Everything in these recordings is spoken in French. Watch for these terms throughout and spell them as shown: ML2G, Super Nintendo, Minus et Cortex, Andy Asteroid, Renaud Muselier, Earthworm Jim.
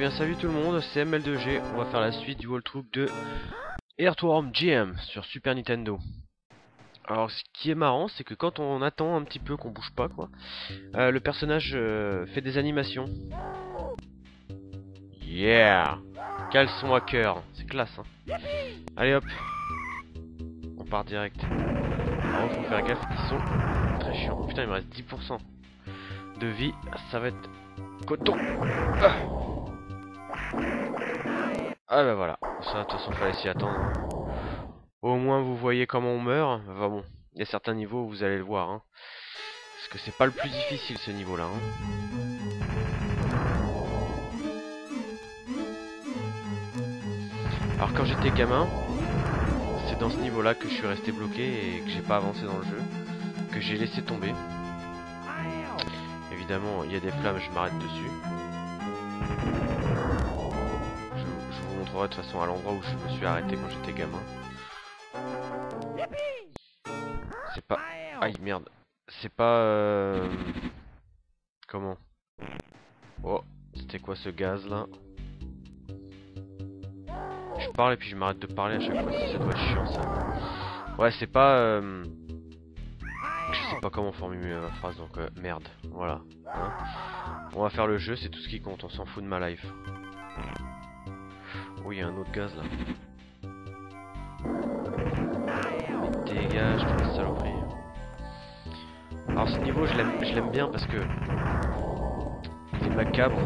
bien salut tout le monde, c'est ML2G, on va faire la suite du walkthrough de Earthworm Jim sur Super Nintendo. Alors ce qui est marrant, c'est que quand on attend un petit peu qu'on bouge pas quoi, le personnage fait des animations. Yeah, caleçon à cœur, c'est classe hein. Allez hop, on part direct. Alors faut faire gaffe, ils sont très chiants. Putain, il me reste 10% de vie, ça va être coton. Ah bah voilà, ça de toute façon fallait s'y attendre. Au moins vous voyez comment on meurt. Enfin bon, il y a certains niveaux vous allez le voir hein. Parce que c'est pas le plus difficile ce niveau là hein. Alors quand j'étais gamin, c'est dans ce niveau là que je suis resté bloqué et que j'ai pas avancé dans le jeu, que j'ai laissé tomber. Évidemment il y a des flammes, je m'arrête dessus. Je vous montrerai de toute façon à l'endroit où je me suis arrêté quand j'étais gamin. C'est pas... Aïe merde. C'est pas... Comment? Oh, c'était quoi ce gaz là? Je parle et puis je m'arrête de parler à chaque fois, ça doit être chiant ça. Ouais, c'est pas... Je sais pas comment formuler ma phrase, donc merde, voilà. Hein, on va faire le jeu, c'est tout ce qui compte, on s'en fout de ma life. Oh, il y a un autre gaz là. Dégage, quelle saloperie. Alors ce niveau, je l'aime bien parce que il est macabre.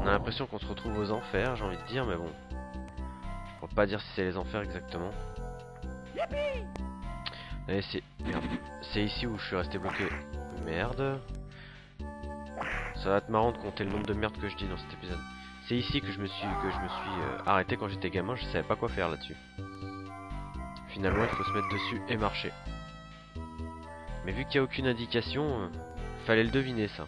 On a l'impression qu'on se retrouve aux enfers, j'ai envie de dire, mais bon. On va pas dire si c'est les enfers exactement. Allez, c'est ici où je suis resté bloqué. Merde. Ça va être marrant de compter le nombre de merdes que je dis dans cet épisode. C'est ici que je me suis arrêté quand j'étais gamin, je savais pas quoi faire là-dessus. Finalement, il faut se mettre dessus et marcher. Mais vu qu'il n'y a aucune indication, fallait le deviner ça.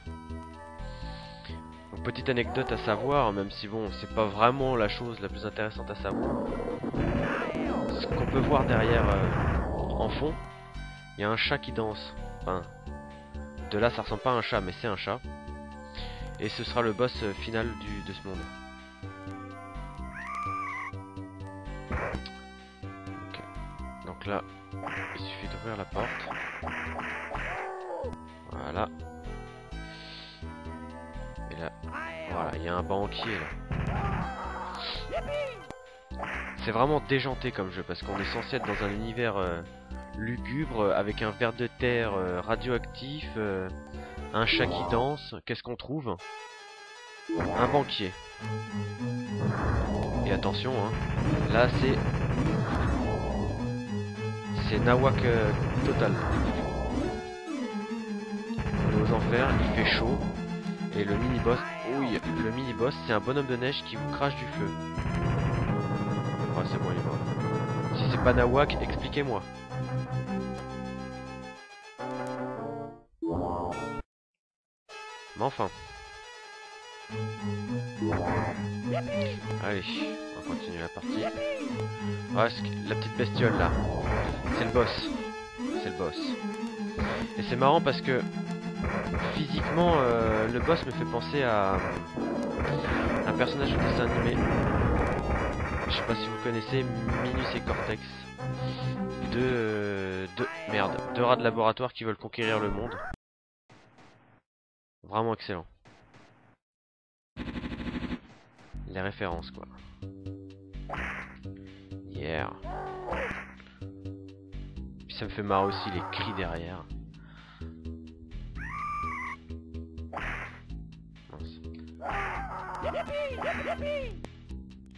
Donc, petite anecdote à savoir, même si bon, c'est pas vraiment la chose la plus intéressante à savoir. Ce qu'on peut voir derrière, en fond, il y a un chat qui danse. Enfin, de là ça ressemble pas à un chat, mais c'est un chat. Et ce sera le boss final de ce monde. Donc là, il suffit d'ouvrir la porte. Voilà. Et là, voilà, il y a un banquier là. C'est vraiment déjanté comme jeu parce qu'on est censé être dans un univers lugubre avec un ver de terre radioactif, un chat qui danse. Qu'est-ce qu'on trouve? Un banquier. Et attention, hein, là c'est... C'est nawak total. On est aux enfers, il fait chaud. Et le mini-boss, oui, le mini-boss, c'est un bonhomme de neige qui vous crache du feu. Oh, c'est bon, il est mort. Si c'est pas nawak, expliquez-moi. Mais enfin. Allez, on va continuer la partie. Ah, la petite bestiole là. C'est le boss. C'est le boss. Et c'est marrant parce que physiquement, le boss me fait penser à un personnage de dessin animé. Je sais pas si vous connaissez Minus et Cortex. Deux rats de laboratoire qui veulent conquérir le monde. Vraiment excellent. Les références quoi. Yeah. Puis ça me fait marrer aussi les cris derrière. Mince.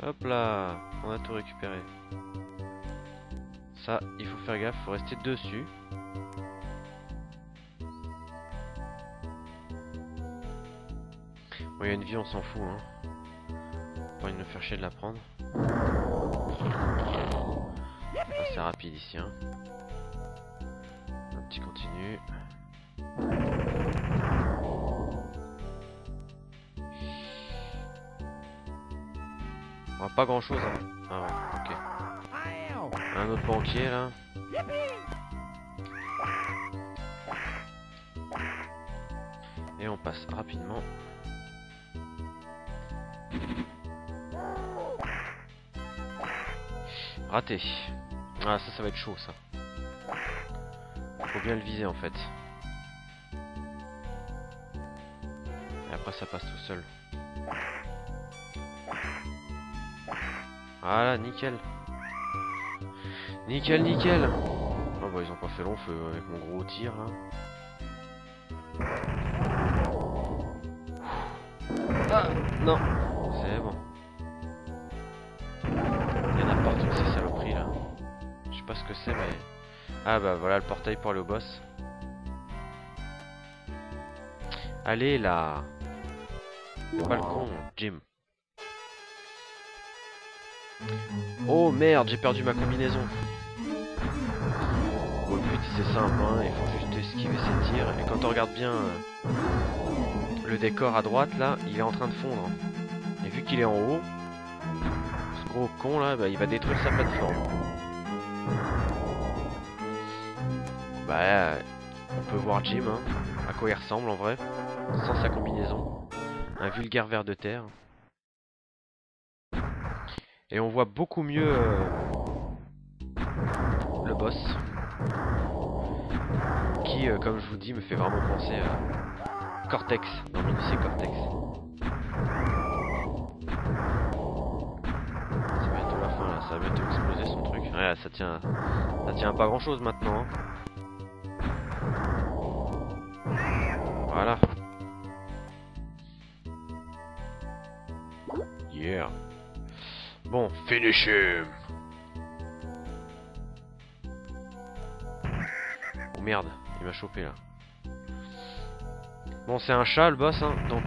Hop là, on a tout récupéré. Ça, il faut faire gaffe, faut rester dessus. Bon, il y a une vie, on s'en fout hein. De me faire chier de la prendre. Ah, c'est rapide ici hein. Un petit continu. On va pas grand chose hein. Ah ouais, ok. Un autre banquier là. Et on passe rapidement. Raté. Ah, ça va être chaud, ça. Faut bien le viser, en fait. Et après, ça passe tout seul. Voilà, nickel. Nickel, nickel. Oh, bah, ils ont pas fait long feu avec mon gros tir, là. Ah, non. C'est bon. Il y en a partout de ces saloperies, là. Je sais pas ce que c'est, mais... Ah bah voilà le portail pour aller au boss. Allez là. C'est pas le con, Jim. Oh merde, j'ai perdu ma combinaison. Bon, le but c'est simple, hein, il faut juste esquiver ses tirs. Et quand on regarde bien le décor à droite là, il est en train de fondre. Et vu qu'il est en haut, ce gros con là, bah, il va détruire sa plateforme. Bah, on peut voir Jim, hein, à quoi il ressemble en vrai, sans sa combinaison. Un vulgaire ver de terre. Et on voit beaucoup mieux le boss, qui, comme je vous dis, me fait vraiment penser à Cortex, dans Minus et Cortex. C'est bientôt la fin là, ça va bientôt exploser son truc. Ouais, ça tient à pas grand chose maintenant, hein. Voilà. Yeah. Bon, finish him. Oh merde, il m'a chopé là. Bon, c'est un chat le boss, hein, donc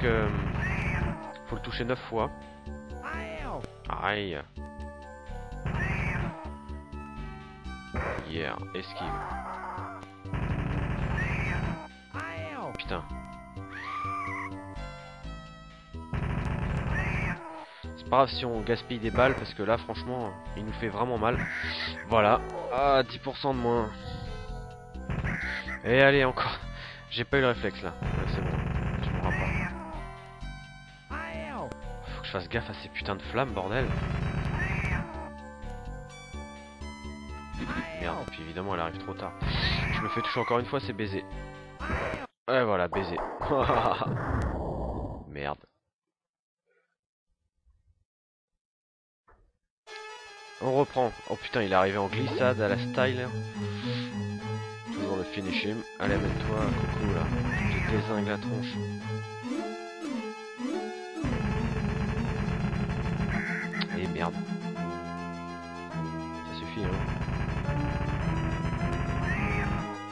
faut le toucher 9 fois. Aïe. Yeah, esquive. Putain. C'est pas grave si on gaspille des balles parce que là franchement il nous fait vraiment mal. Voilà. Ah, 10% de moins. Et allez encore. J'ai pas eu le réflexe là. Ouais, c'est bon. Je m'en rappelle. Faut que je fasse gaffe à ces putains de flammes, bordel. Merde, puis évidemment elle arrive trop tard. Je me fais toucher encore une fois, c'est baiser. Ouais voilà, baiser. Merde. On reprend. Oh putain, il est arrivé en glissade à la style. Toujours le finish him. Allez, mets-toi, coucou là. Je te dézingue la tronche. Et merde. Ça suffit, hein.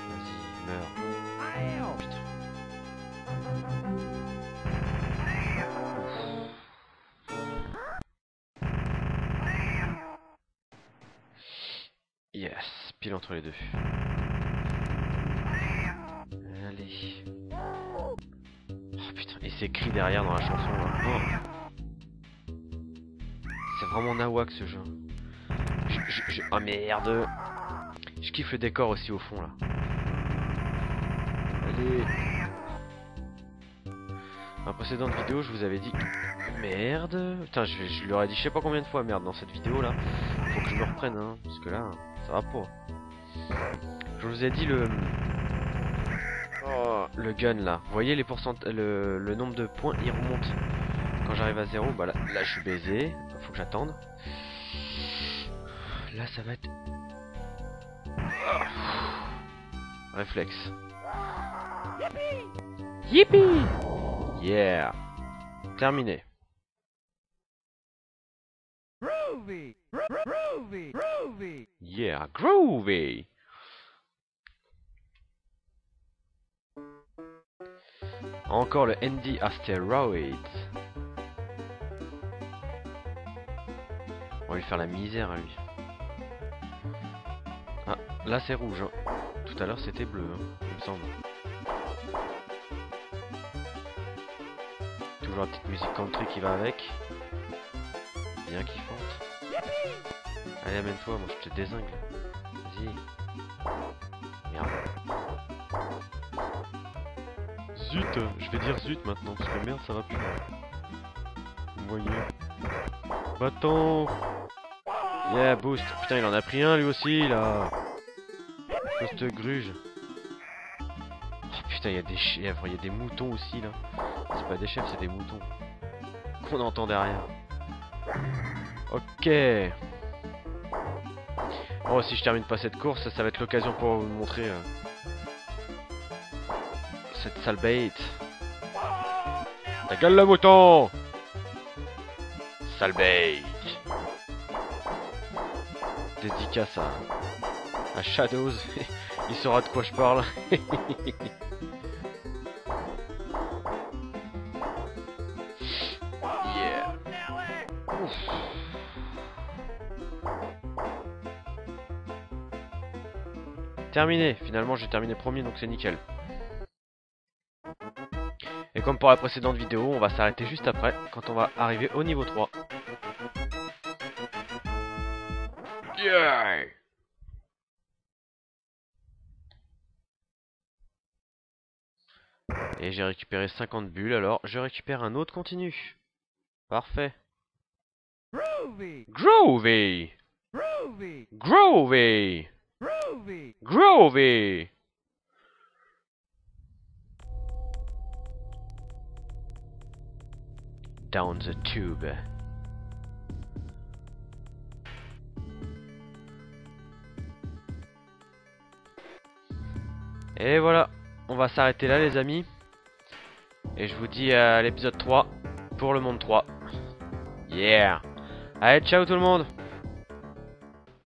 Vas-y, meurs. Oh putain. Yes, pile entre les deux. Allez. Oh putain, et ces cris derrière dans la chanson là. Oh. C'est vraiment nawak ce jeu. Oh merde. Je kiffe le décor aussi au fond là. Allez. Dans la précédente vidéo, je vous avais dit... Merde. Putain, je leur ai dit je sais pas combien de fois merde dans cette vidéo là. Faut que je me reprenne, hein, parce que là... Ça va pas. Je vous ai dit le... Oh, le gun là. Vous voyez les pourcentages, le nombre de points, il remonte. Quand j'arrive à 0, bah là je suis baisé. Faut que j'attende. Là ça va être... Oh. Réflexe. Yippee! Yeah! Terminé. Groovy! Groovy! Groovy! Yeah, groovy! Encore le Andy Asteroid. On va lui faire la misère à lui. Ah, là c'est rouge, hein. Tout à l'heure c'était bleu, hein, il me semble. Toujours la petite musique country qui va avec. Bien kiffante. Allez, amène-toi, moi je te dézingue. Vas-y. Merde. Zut, je vais dire zut maintenant, parce que merde ça va plus. Vous voyez. Va-t'en. Yeah, boost. Putain, il en a pris un lui aussi, là. Poste gruge. Oh, putain, il y a des chèvres, il y a des moutons aussi, là. C'est pas des chèvres, c'est des moutons. Qu'on entend derrière. Ok. Oh, si je termine pas cette course, ça va être l'occasion pour vous montrer cette sale bête. Ta gueule le mouton! Sale bête! Dédicace à Shadows. Il saura de quoi je parle. Yeah. Ouf. Terminé, finalement j'ai terminé premier, donc c'est nickel. Et comme pour la précédente vidéo, on va s'arrêter juste après, quand on va arriver au niveau 3. Yeah. Et j'ai récupéré 50 bulles, alors je récupère un autre continu. Parfait. Groovy. Groovy. Groovy. Groovy. Groovy. Groovy. Down the tube. Et voilà, on va s'arrêter là les amis. Et je vous dis à l'épisode 3 pour le monde 3. Yeah. Allez, ciao tout le monde.